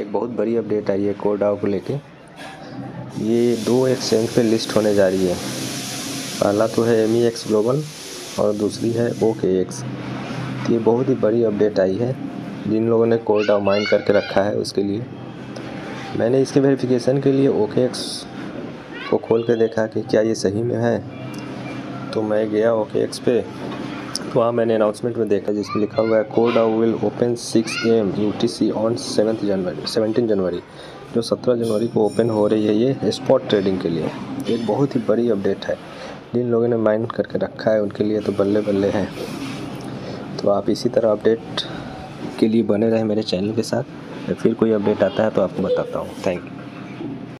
एक बहुत बड़ी अपडेट आई है कोर डाओ को लेके। ये 2 एक्सचेंज पे लिस्ट होने जा रही है। पहला तो है MEX ग्लोबल और दूसरी है OKX। ये बहुत ही बड़ी अपडेट आई है जिन लोगों ने कोर डाओ माइन करके रखा है उसके लिए। मैंने इसके वेरिफिकेशन के लिए OKX को खोल कर देखा कि क्या ये सही में है। तो मैं गया OKX पे, तो वहाँ मैंने अनाउंसमेंट में देखा जिसमें लिखा हुआ है Core DAO will open 6 AM UTC on 17 January, जो 17 जनवरी को ओपन हो रही है। ये स्पॉट ट्रेडिंग के लिए एक बहुत ही बड़ी अपडेट है। जिन लोगों ने माइन करके रखा है उनके लिए तो बल्ले बल्ले हैं। तो आप इसी तरह अपडेट के लिए बने रहें मेरे चैनल के साथ। फिर कोई अपडेट आता है तो आपको बताता हूँ। Thank you.